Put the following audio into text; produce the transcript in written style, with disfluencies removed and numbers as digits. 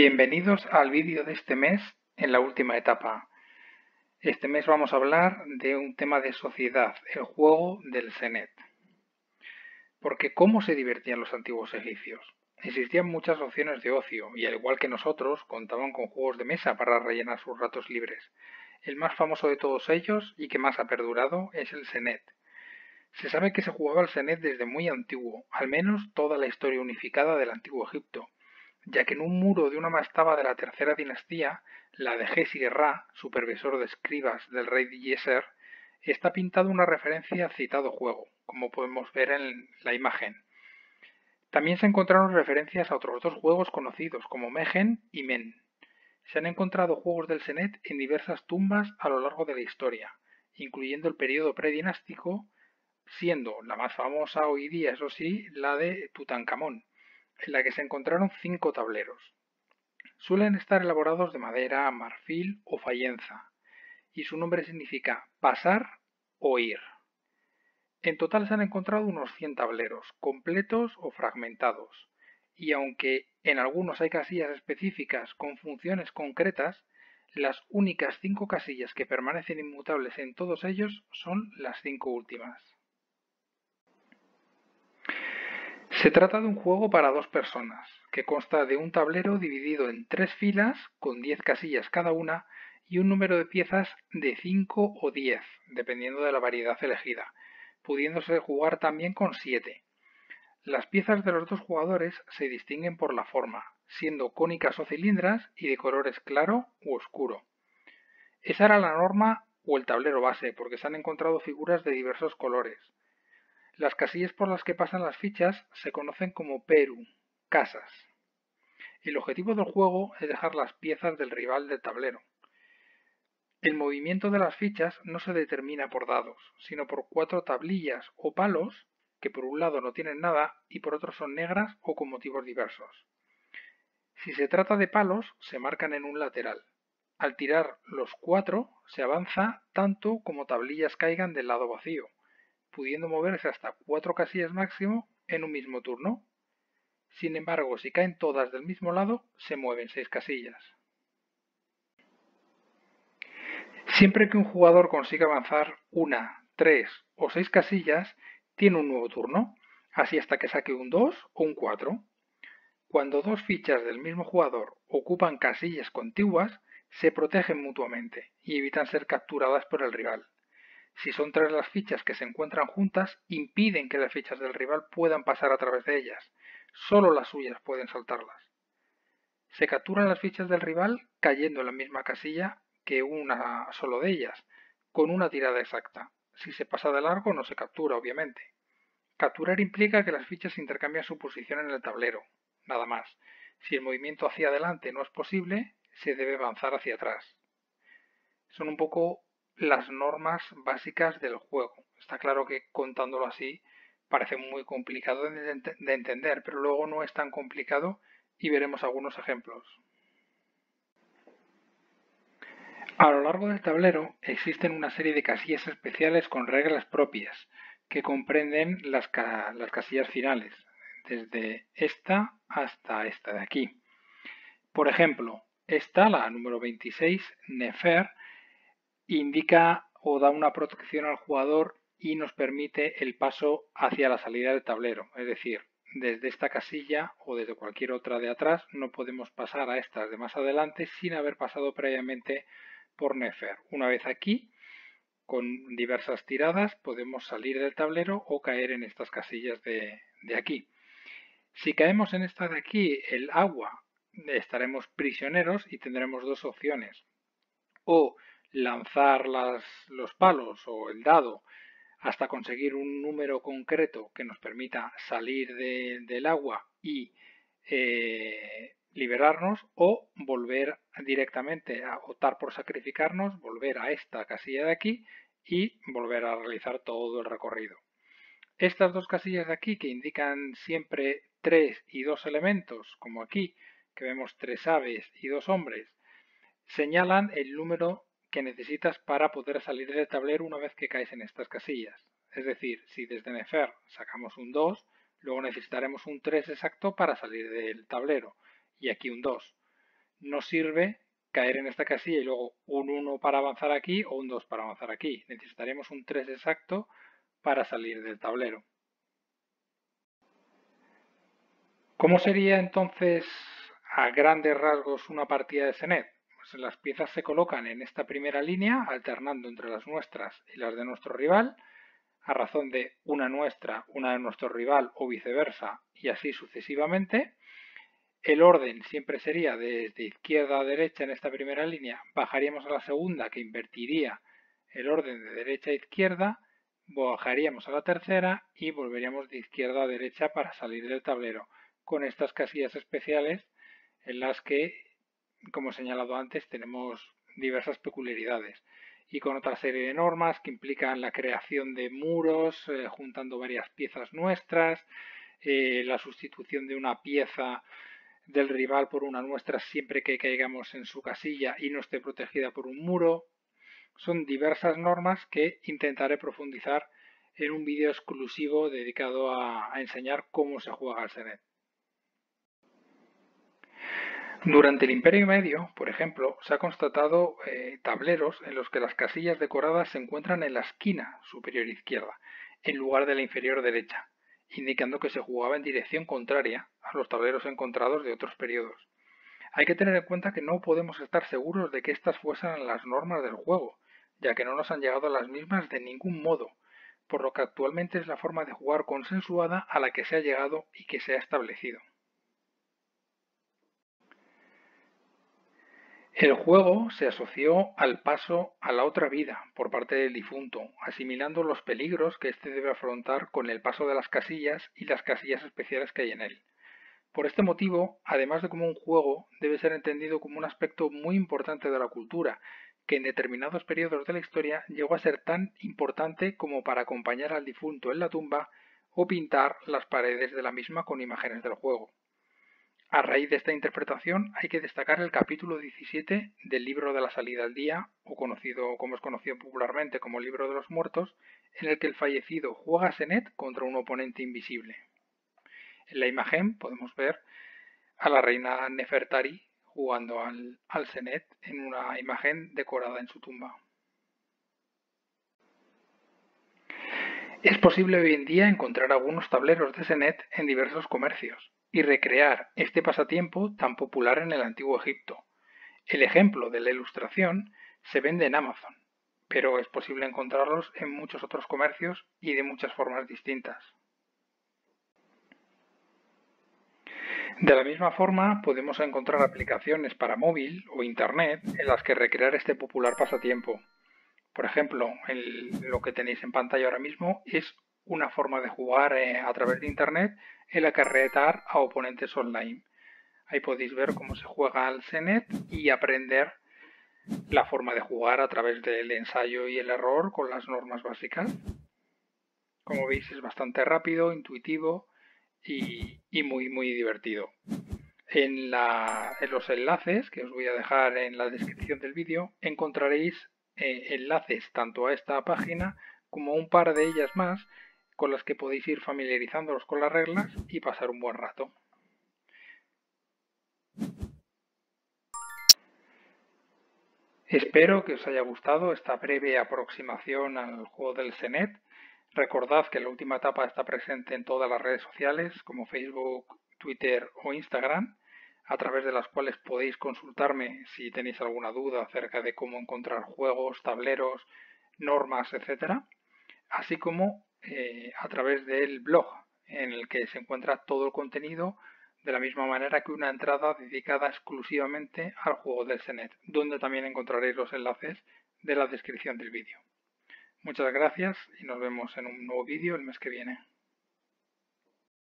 Bienvenidos al vídeo de este mes en la última etapa. Este mes vamos a hablar de un tema de sociedad, el juego del Senet. Porque ¿cómo se divertían los antiguos egipcios? Existían muchas opciones de ocio y al igual que nosotros contaban con juegos de mesa para rellenar sus ratos libres. El más famoso de todos ellos y que más ha perdurado es el Senet. Se sabe que se jugaba al Senet desde muy antiguo, al menos toda la historia unificada del antiguo Egipto, ya que en un muro de una mastaba de la tercera dinastía, la de Gesi-Ra, supervisor de escribas del rey Yesser, está pintada una referencia al citado juego, como podemos ver en la imagen. También se encontraron referencias a otros dos juegos conocidos como Mehen y Men. Se han encontrado juegos del Senet en diversas tumbas a lo largo de la historia, incluyendo el periodo predinástico, siendo la más famosa hoy día, eso sí, la de Tutankamón, en la que se encontraron 5 tableros. Suelen estar elaborados de madera, marfil o fayenza, y su nombre significa pasar o ir. En total se han encontrado unos 100 tableros, completos o fragmentados, y aunque en algunos hay casillas específicas con funciones concretas, las únicas 5 casillas que permanecen inmutables en todos ellos son las 5 últimas. Se trata de un juego para 2 personas, que consta de un tablero dividido en 3 filas, con 10 casillas cada una, y un número de piezas de 5 o 10, dependiendo de la variedad elegida, pudiéndose jugar también con 7. Las piezas de los 2 jugadores se distinguen por la forma, siendo cónicas o cilindras y de colores claro u oscuro. Esa era la norma o el tablero base, porque se han encontrado figuras de diversos colores. Las casillas por las que pasan las fichas se conocen como Perú, casas. El objetivo del juego es dejar las piezas del rival del tablero. El movimiento de las fichas no se determina por dados, sino por 4 tablillas o palos, que por un lado no tienen nada y por otro son negras o con motivos diversos. Si se trata de palos, se marcan en un lateral. Al tirar los 4, se avanza tanto como tablillas caigan del lado vacío, pudiendo moverse hasta 4 casillas máximo en un mismo turno. Sin embargo, si caen todas del mismo lado, se mueven 6 casillas. Siempre que un jugador consiga avanzar 1, 3 o 6 casillas, tiene un nuevo turno, así hasta que saque un 2 o un 4. Cuando 2 fichas del mismo jugador ocupan casillas contiguas, se protegen mutuamente y evitan ser capturadas por el rival. Si son 3 las fichas que se encuentran juntas, impiden que las fichas del rival puedan pasar a través de ellas. Solo las suyas pueden saltarlas. Se capturan las fichas del rival cayendo en la misma casilla que una solo de ellas, con una tirada exacta. Si se pasa de largo no se captura, obviamente. Capturar implica que las fichas intercambian su posición en el tablero, nada más. Si el movimiento hacia adelante no es posible, se debe avanzar hacia atrás. Son un poco las normas básicas del juego. Está claro que contándolo así parece muy complicado de entender, pero luego no es tan complicado y veremos algunos ejemplos. A lo largo del tablero existen una serie de casillas especiales con reglas propias que comprenden las casillas finales, desde esta hasta esta de aquí. Por ejemplo, esta, la número 26, Nefer, indica o da una protección al jugador y nos permite el paso hacia la salida del tablero. Es decir, desde esta casilla o desde cualquier otra de atrás no podemos pasar a estas de más adelante sin haber pasado previamente por Nefer. Una vez aquí, con diversas tiradas, podemos salir del tablero o caer en estas casillas de aquí. Si caemos en esta de aquí, el agua, estaremos prisioneros y tendremos 2 opciones. O lanzar los palos o el dado hasta conseguir un número concreto que nos permita salir del agua y liberarnos, o volver directamente a optar por sacrificarnos, volver a esta casilla de aquí y volver a realizar todo el recorrido. Estas 2 casillas de aquí, que indican siempre 3 y 2 elementos, como aquí que vemos 3 aves y 2 hombres, señalan el número que necesitas para poder salir del tablero una vez que caes en estas casillas. Es decir, si desde Nefer sacamos un 2, luego necesitaremos un 3 exacto para salir del tablero, y aquí un 2. no sirve caer en esta casilla y luego un 1 para avanzar aquí o un 2 para avanzar aquí. Necesitaremos un 3 exacto para salir del tablero. ¿Cómo sería entonces a grandes rasgos una partida de Senet? Pues las piezas se colocan en esta primera línea, alternando entre las nuestras y las de nuestro rival, a razón de una nuestra, una de nuestro rival o viceversa, y así sucesivamente. El orden siempre sería desde izquierda a derecha en esta primera línea, bajaríamos a la segunda que invertiría el orden de derecha a izquierda, bajaríamos a la tercera y volveríamos de izquierda a derecha para salir del tablero, con estas casillas especiales en las que, como he señalado antes, tenemos diversas peculiaridades y con otra serie de normas que implican la creación de muros, juntando varias piezas nuestras, la sustitución de una pieza del rival por una nuestra siempre que caigamos en su casilla y no esté protegida por un muro. Son diversas normas que intentaré profundizar en un vídeo exclusivo dedicado a enseñar cómo se juega al Senet. Durante el Imperio Medio, por ejemplo, se ha constatado tableros en los que las casillas decoradas se encuentran en la esquina superior izquierda, en lugar de la inferior derecha, indicando que se jugaba en dirección contraria a los tableros encontrados de otros periodos. Hay que tener en cuenta que no podemos estar seguros de que estas fuesen las normas del juego, ya que no nos han llegado las mismas de ningún modo, por lo que actualmente es la forma de jugar consensuada a la que se ha llegado y que se ha establecido. El juego se asoció al paso a la otra vida por parte del difunto, asimilando los peligros que éste debe afrontar con el paso de las casillas y las casillas especiales que hay en él. Por este motivo, además de como un juego, debe ser entendido como un aspecto muy importante de la cultura, que en determinados periodos de la historia llegó a ser tan importante como para acompañar al difunto en la tumba o pintar las paredes de la misma con imágenes del juego. A raíz de esta interpretación hay que destacar el capítulo 17 del libro de la salida al día, o conocido como es conocido popularmente como libro de los muertos, en el que el fallecido juega Senet contra un oponente invisible. En la imagen podemos ver a la reina Nefertari jugando al Senet en una imagen decorada en su tumba. Es posible hoy en día encontrar algunos tableros de Senet en diversos comercios y recrear este pasatiempo tan popular en el antiguo Egipto. El ejemplo de la ilustración se vende en Amazon, pero es posible encontrarlos en muchos otros comercios y de muchas formas distintas. De la misma forma, podemos encontrar aplicaciones para móvil o internet en las que recrear este popular pasatiempo. Por ejemplo, lo que tenéis en pantalla ahora mismo es una forma de jugar a través de internet en la que retar a oponentes online. Ahí podéis ver cómo se juega al Senet y aprender la forma de jugar a través del ensayo y el error con las normas básicas. Como veis, es bastante rápido, intuitivo y muy muy divertido. En los enlaces que os voy a dejar en la descripción del vídeo encontraréis enlaces tanto a esta página como a un par de ellas más con las que podéis ir familiarizándoos con las reglas y pasar un buen rato. Espero que os haya gustado esta breve aproximación al juego del Senet. Recordad que la última etapa está presente en todas las redes sociales como Facebook, Twitter o Instagram, a través de las cuales podéis consultarme si tenéis alguna duda acerca de cómo encontrar juegos, tableros, normas, etc., así como a través del blog, en el que se encuentra todo el contenido, de la misma manera que una entrada dedicada exclusivamente al juego del Senet, donde también encontraréis los enlaces de la descripción del vídeo. Muchas gracias y nos vemos en un nuevo vídeo el mes que viene.